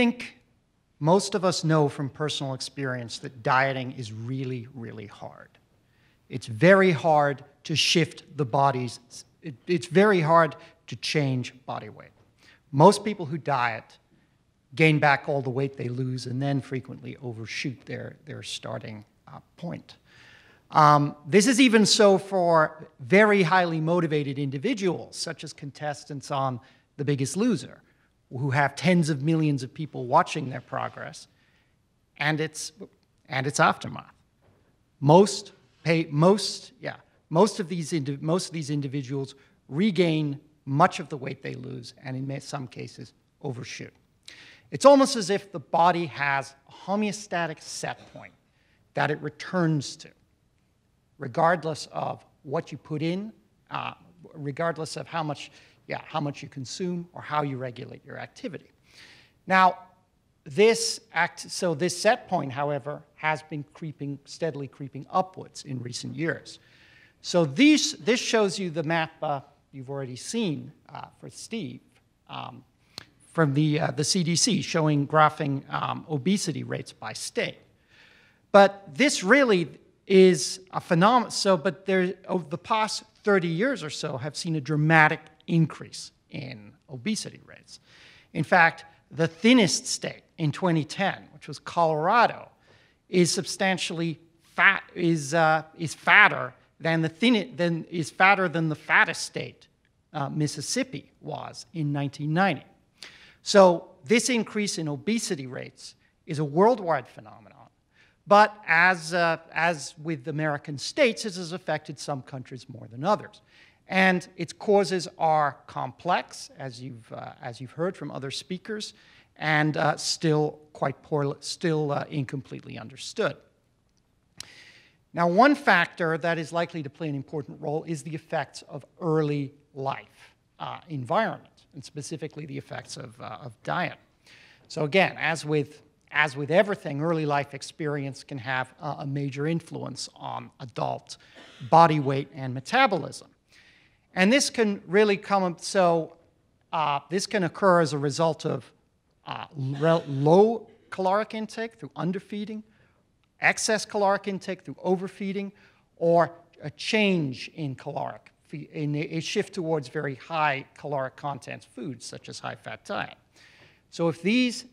think most of us know from personal experience that dieting is really, really hard. It's very hard to shift the body's, it's very hard to change body weight. Most people who diet gain back all the weight they lose and then frequently overshoot their starting point. This is even so for very highly motivated individuals, such as contestants on The Biggest Loser, who have tens of millions of people watching their progress and its aftermath. Most of these individuals regain much of the weight they lose and in some cases overshoot. It's almost as if the body has a homeostatic set point that it returns to, regardless of what you put in, regardless of how much you consume or how you regulate your activity. Now, this set point, however, has been steadily creeping upwards in recent years. So this shows you the map you've already seen for Steve from the CDC, showing graphing obesity rates by state. But this really is a phenomenon. So, but there, over the past 30 years or so, have seen a dramatic increase in obesity rates. In fact, the thinnest state in 2010, which was Colorado, is fatter than the fattest state, Mississippi, was in 1990. So this increase in obesity rates is a worldwide phenomenon. But as with American states, it has affected some countries more than others. And its causes are complex, as you've heard from other speakers, and still incompletely understood. Now, one factor that is likely to play an important role is the effects of early life environment, and specifically the effects of diet. So again, as with everything, early life experience can have a major influence on adult body weight and metabolism. And this can really come up, so this can occur as a result of low caloric intake through underfeeding, excess caloric intake through overfeeding, or a change in caloric, in a shift towards very high caloric content foods, such as high-fat diet. So if these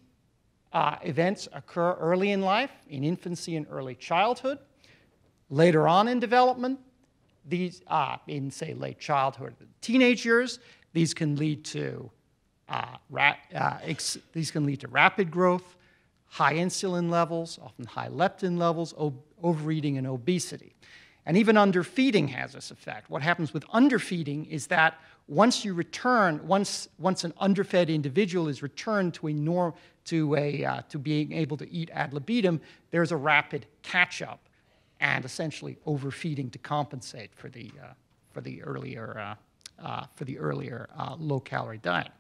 events occur early in life, in infancy and early childhood. Later on in development, these in, say, late childhood, teenage years, these can lead to rapid growth, high insulin levels, often high leptin levels, overeating, and obesity. And even underfeeding has this effect. What happens with underfeeding is that once an underfed individual is returned to a norm, to being able to eat ad libitum, there's a rapid catch-up and essentially overfeeding to compensate for the earlier low-calorie diet.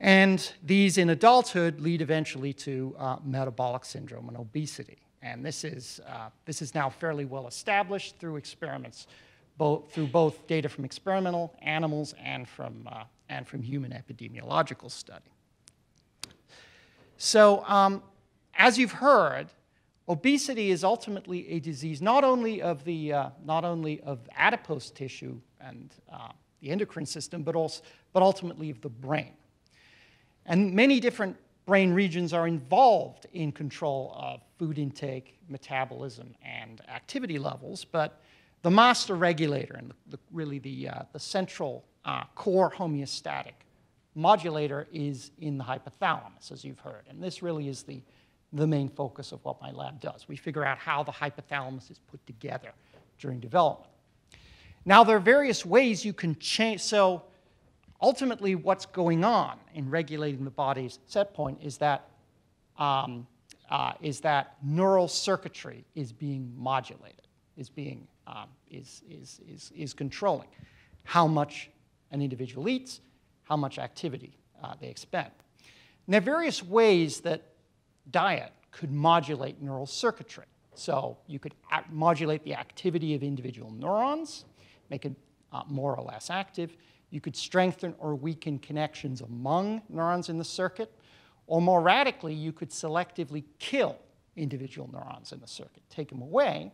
And these in adulthood lead eventually to metabolic syndrome and obesity. And this is now fairly well established through experiments, through both data from experimental animals and from human epidemiological study. So as you've heard, obesity is ultimately a disease not only of adipose tissue and the endocrine system, but ultimately of the brain. And many different brain regions are involved in control of food intake, metabolism, and activity levels, but the master regulator and really the central core homeostatic modulator is in the hypothalamus, as you've heard. And this really is the main focus of what my lab does. We figure out how the hypothalamus is put together during development. Now, there are various ways you can change. So ultimately, what's going on in regulating the body's set point is that neural circuitry is being modulated, is controlling how much an individual eats, how much activity they expend. And there are various ways that diet could modulate neural circuitry. So you could modulate the activity of individual neurons, make it more or less active. You could strengthen or weaken connections among neurons in the circuit, Or more radically, you could selectively kill individual neurons in the circuit, take them away.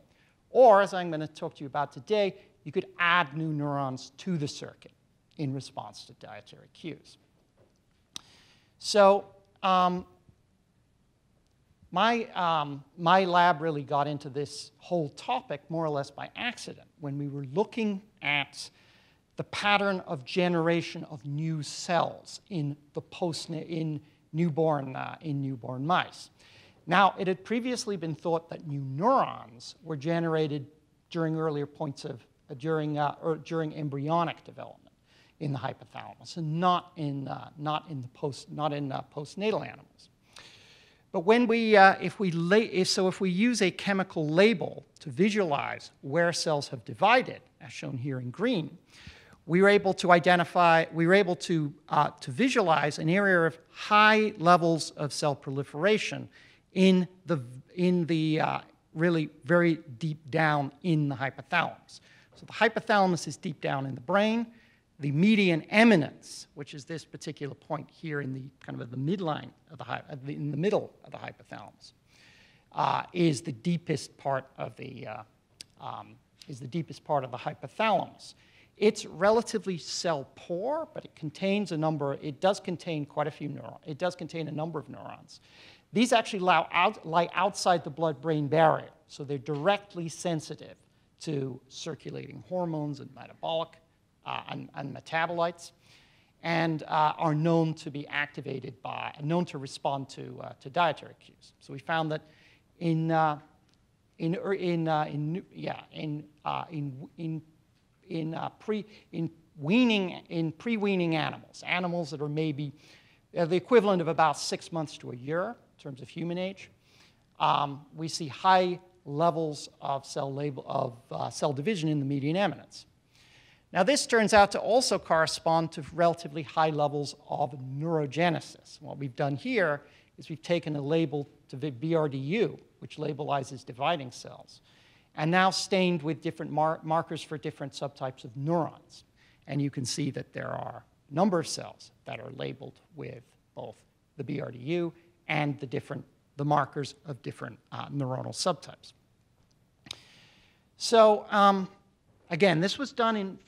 Or, as I'm going to talk to you about today, you could add new neurons to the circuit in response to dietary cues. So my lab really got into this whole topic more or less by accident when we were looking at the pattern of generation of new cells in the newborn mice. Now, it had previously been thought that new neurons were generated during earlier points of during embryonic development in the hypothalamus, and not in postnatal animals. But when we if we use a chemical label to visualize where cells have divided, as shown here in green, we were able to identify, to visualize an area of high levels of cell proliferation in the, really very deep down in the hypothalamus. So the hypothalamus is deep down in the brain. The median eminence, which is this particular point here in the kind of the midline of the, in the middle of the hypothalamus, is the deepest part of the hypothalamus. It's relatively cell poor, but it contains a number. It does contain quite a few neurons. It does contain a number of neurons. These actually lie outside the blood-brain barrier, so they're directly sensitive to circulating hormones and metabolic and metabolites, and are known to be activated by, known to respond to dietary cues. So we found that in pre-weaning animals, animals that are maybe the equivalent of about 6 months to a year in terms of human age, we see high levels of cell division in the median eminence. Now, this turns out to also correspond to relatively high levels of neurogenesis. What we've done here is we've taken a label to BRDU, which labelizes dividing cells, and now stained with different markers for different subtypes of neurons. And you can see that there are a number of cells that are labeled with both the BRDU and the markers of different neuronal subtypes. So again, this was done in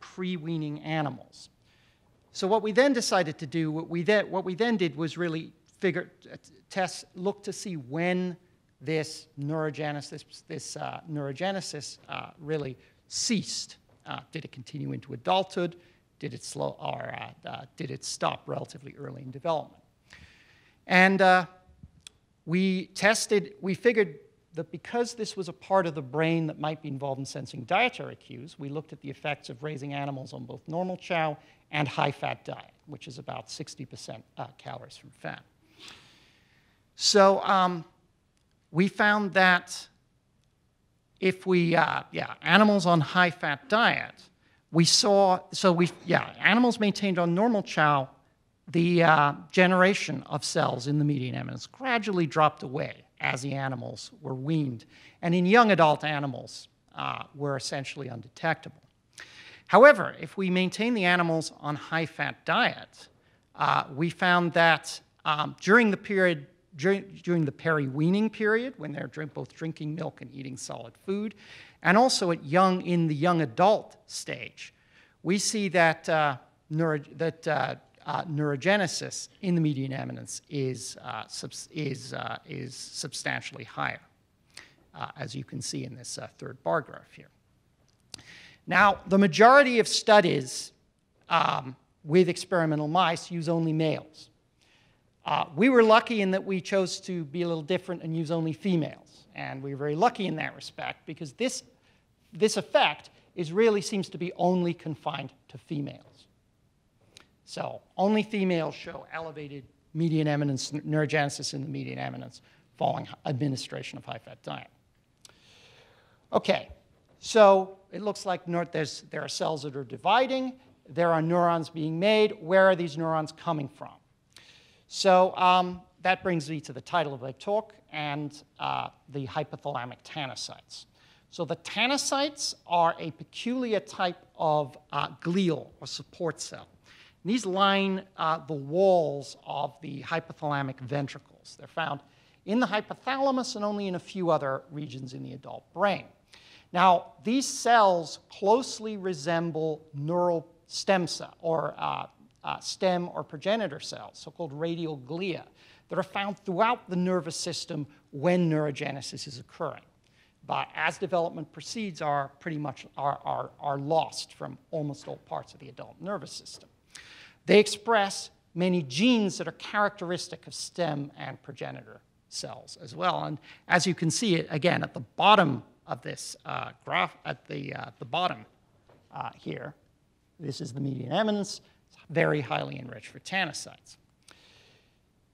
pre-weaning animals. So what we then decided to do, what we then did was really look to see when this neurogenesis really ceased. Did it continue into adulthood? Did it slow, or did it stop relatively early in development? And we figured that because this was a part of the brain that might be involved in sensing dietary cues, we looked at the effects of raising animals on both normal chow and high-fat diet, which is about 60% calories from fat. So we found that if we, animals on high-fat diet, we saw, animals maintained on normal chow, the generation of cells in the median eminence gradually dropped away as the animals were weaned. And in young adult animals, were essentially undetectable. However, if we maintain the animals on high-fat diet, we found that during the peri-weaning period, when they're both drinking milk and eating solid food, and also in the young adult stage, we see that, neurogenesis in the median eminence is substantially higher, as you can see in this third bar graph here. Now, the majority of studies with experimental mice use only males. We were lucky in that we chose to be a little different and use only females. And we were very lucky in that respect because this effect really seems to be only confined to females. So only females show elevated median eminence, neurogenesis in the median eminence following administration of high-fat diet. Okay, so it looks like there are cells that are dividing. There are neurons being made. Where are these neurons coming from? So that brings me to the title of my talk and the hypothalamic tanocytes. So the tanocytes are a peculiar type of glial or support cell. And these line the walls of the hypothalamic ventricles. They're found in the hypothalamus and only in a few other regions in the adult brain. Now, these cells closely resemble neural stem cell or stem or progenitor cells, so-called radial glia, that are found throughout the nervous system when neurogenesis is occurring. But as development proceeds, are pretty much are lost from almost all parts of the adult nervous system. They express many genes that are characteristic of stem and progenitor cells as well. And as you can see, again, at the bottom of this graph, at the bottom here, this is the median eminence. It's very highly enriched for tanocytes.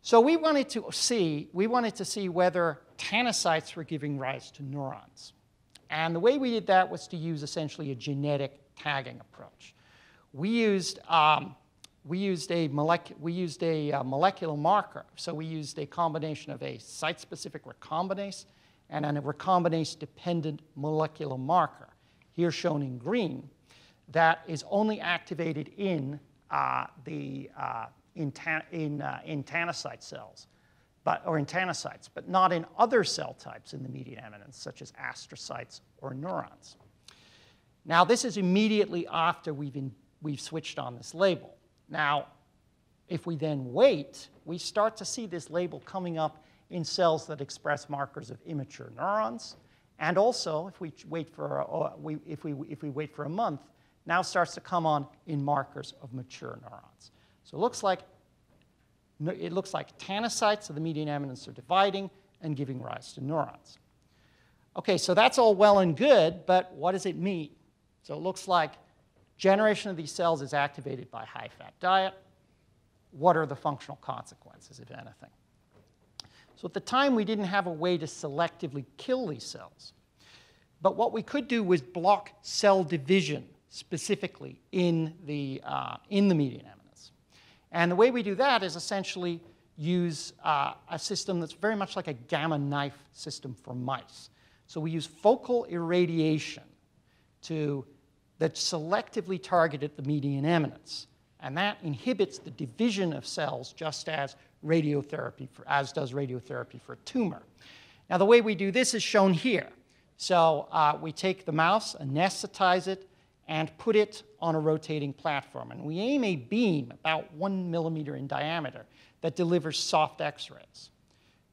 So we wanted to see whether tanocytes were giving rise to neurons. And the way we did that was to use essentially a genetic tagging approach. We used a molecular marker. So we used a combination of a site-specific recombinase and a recombinase-dependent molecular marker, here shown in green, that is only activated in tanocyte cells, or in tanocytes, but not in other cell types in the median eminence, such as astrocytes or neurons. Now, this is immediately after we've switched on this label. Now, if we then wait, we start to see this label coming up in cells that express markers of immature neurons, and also, if we wait for a month, now starts to come on in markers of mature neurons. So it looks like tanocytes of the median eminence are dividing and giving rise to neurons. Okay, so that's all well and good, but what does it mean? So it looks like generation of these cells is activated by high-fat diet. What are the functional consequences, if anything? So at the time, we didn't have a way to selectively kill these cells. But what we could do was block cell division, specifically in the median eminence. And the way we do that is essentially use a system that's very much like a gamma knife system for mice. So we use focal irradiation that selectively targeted the median eminence. And that inhibits the division of cells just as radiotherapy for a tumor. Now, the way we do this is shown here. So we take the mouse, anesthetize it, and put it on a rotating platform. And we aim a beam about 1 millimeter in diameter that delivers soft X-rays.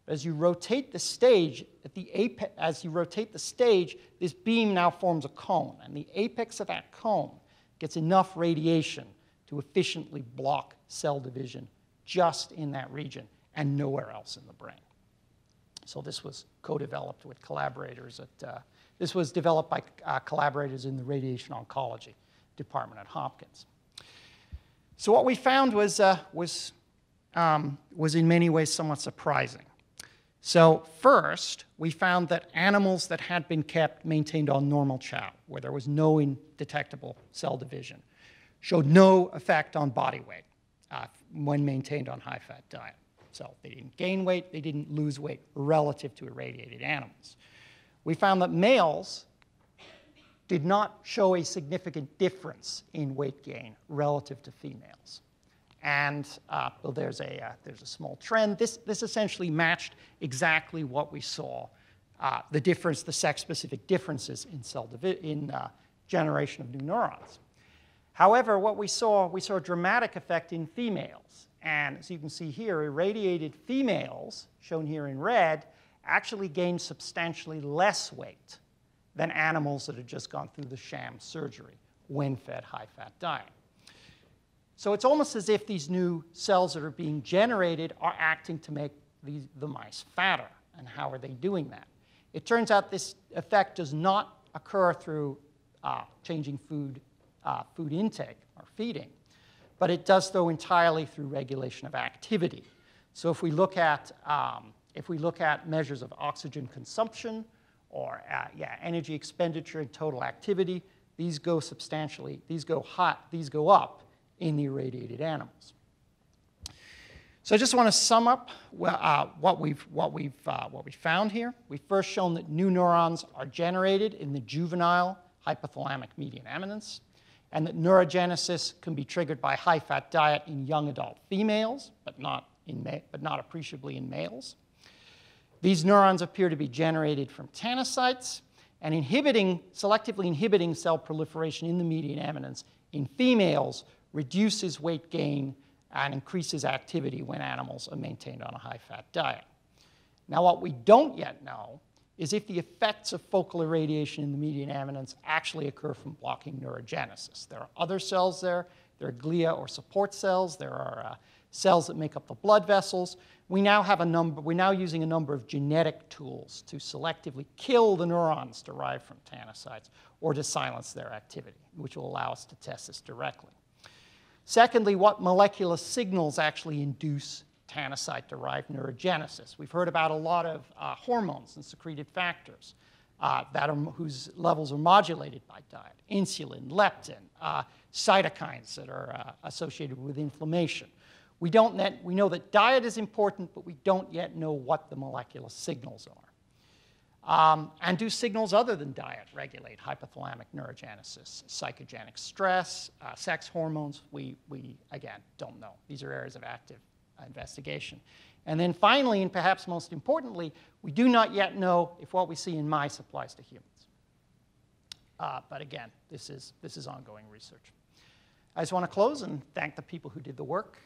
As you rotate the stage, this beam now forms a cone. And the apex of that cone gets enough radiation to efficiently block cell division just in that region and nowhere else in the brain. So this was co-developed with collaborators at, this was developed by collaborators in the radiation oncology department at Hopkins. So what we found was in many ways somewhat surprising. So first, we found that animals that had been maintained on normal chow, where there was no detectable cell division, showed no effect on body weight when maintained on high-fat diet. So they didn't gain weight, they didn't lose weight relative to irradiated animals. We found that males did not show a significant difference in weight gain relative to females. And well, there's a small trend. This essentially matched exactly what we saw, the sex-specific differences in generation of new neurons. However, what we saw a dramatic effect in females. And as you can see here, irradiated females, shown here in red, actually gained substantially less weight than animals that had just gone through the sham surgery when fed high-fat diet. So it's almost as if these new cells that are being generated are acting to make the mice fatter. And how are they doing that? It turns out this effect does not occur through changing food intake or feeding, but it does so entirely through regulation of activity. So if we look at measures of oxygen consumption or energy expenditure and total activity, these go up in the irradiated animals. So I just want to sum up what we found here. We've first shown that new neurons are generated in the juvenile hypothalamic median eminence, and that neurogenesis can be triggered by high-fat diet in young adult females, but not appreciably in males. These neurons appear to be generated from tanocytes, and selectively inhibiting cell proliferation in the median eminence in females reduces weight gain and increases activity when animals are maintained on a high-fat diet. Now, what we don't yet know is if the effects of focal irradiation in the median eminence actually occur from blocking neurogenesis. There are other cells there. There are glia or support cells. There are cells that make up the blood vessels. We're now using a number of genetic tools to selectively kill the neurons derived from tanocytes or to silence their activity, which will allow us to test this directly. Secondly, what molecular signals actually induce tanocyte-derived neurogenesis? We've heard about a lot of hormones and secreted factors whose levels are modulated by diet, insulin, leptin, cytokines that are associated with inflammation. We know that diet is important, but we don't yet know what the molecular signals are. And do signals other than diet regulate hypothalamic neurogenesis, psychogenic stress, sex hormones? We, again, don't know. These are areas of active investigation. And then finally, and perhaps most importantly, we do not yet know if what we see in mice applies to humans. But again, this is ongoing research. I just want to close and thank the people who did the work,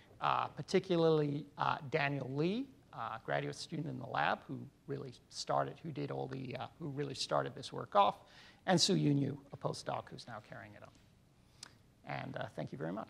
particularly Daniel Lee, graduate student in the lab who really started this work off, and Su Yunyu, a postdoc who's now carrying it on. And thank you very much.